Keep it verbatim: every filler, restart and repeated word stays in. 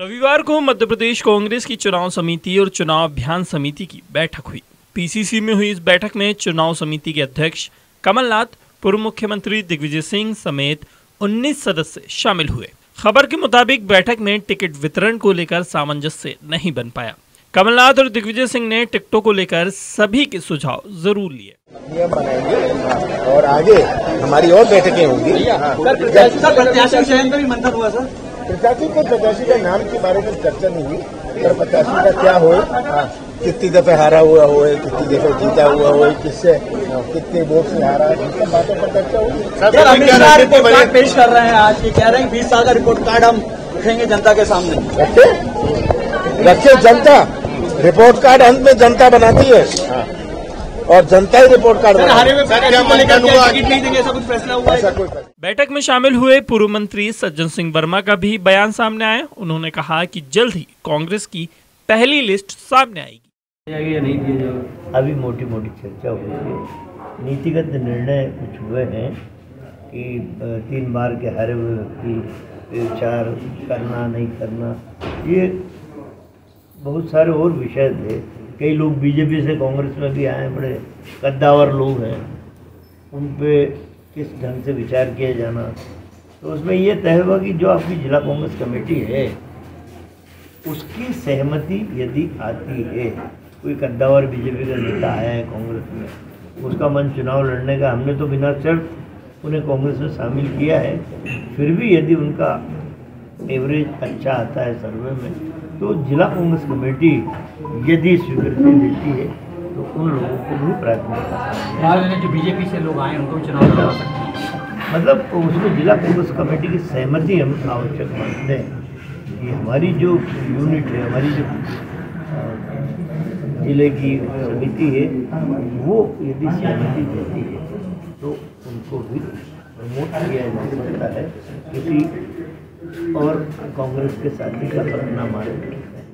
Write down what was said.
रविवार को मध्य प्रदेश कांग्रेस की चुनाव समिति और चुनाव अभियान समिति की बैठक हुई। पीसीसी में हुई इस बैठक में चुनाव समिति के अध्यक्ष कमलनाथ, पूर्व मुख्यमंत्री दिग्विजय सिंह समेत उन्नीस सदस्य शामिल हुए। खबर के मुताबिक बैठक में टिकट वितरण को लेकर सामंजस्य नहीं बन पाया। कमलनाथ और दिग्विजय सिंह ने टिकटों को लेकर सभी के सुझाव जरूर लिए। नियम बनाएंगे और आगे हमारी और बैठकें होंगी। प्रत्याशी को प्रत्याशी के नाम के बारे में चर्चा नहीं हुई, पर प्रत्याशी का क्या हो, कितनी दफे हारा हुआ हो, कितनी दफे जीता हुआ हो, किससे कितने वोट से हारा है, इन बातों पर चर्चा हुई। अमित शाह रिपोर्ट कार्ड पेश कर रहे हैं, आज ये कह रहे हैं बीस साल का रिपोर्ट कार्ड हम रखेंगे जनता के सामने। रखे जनता रिपोर्ट कार्ड, अंत में जनता बनाती है और जनता ही रिपोर्ट कार्ड। बैठक में शामिल हुए पूर्व मंत्री सज्जन सिंह वर्मा का भी बयान सामने आया। उन्होंने कहा कि जल्द ही कांग्रेस की पहली लिस्ट सामने आएगी। अभी मोटी मोटी चर्चा हुई, नीतिगत निर्णय कुछ हुए हैं कि तीन बार के हारे हुए व्यक्ति चार करना नहीं करना, ये बहुत सारे और विषय थे। कई लोग बीजेपी से कांग्रेस में भी आए, बड़े कद्दावर लोग हैं, उन पर किस ढंग से विचार किया जाना। तो उसमें ये तय हुआ कि जो आपकी जिला कांग्रेस कमेटी है उसकी सहमति यदि आती है, कोई कद्दावर बीजेपी का नेता आया है कांग्रेस में, उसका मन चुनाव लड़ने का, हमने तो बिना शर्त उन्हें कांग्रेस में शामिल किया है, फिर भी यदि उनका एवरेज अच्छा आता है सर्वे में, तो जिला कांग्रेस कमेटी यदि स्वीकृति देती है तो उन लोगों को भी प्राथमिकता, जो बीजेपी से लोग आए उनको भी चुनाव लड़ा सकते हैं। मतलब उसको जिला कांग्रेस कमेटी की सहमति हम आवश्यक मानते हैं। ये हमारी जो यूनिट है, हमारी जो जिले की समिति है, वो यदि सहमति देती है तो उनको भी प्रमोट किया जा सकता है, क्योंकि और कांग्रेस के साथी का अपना मारे।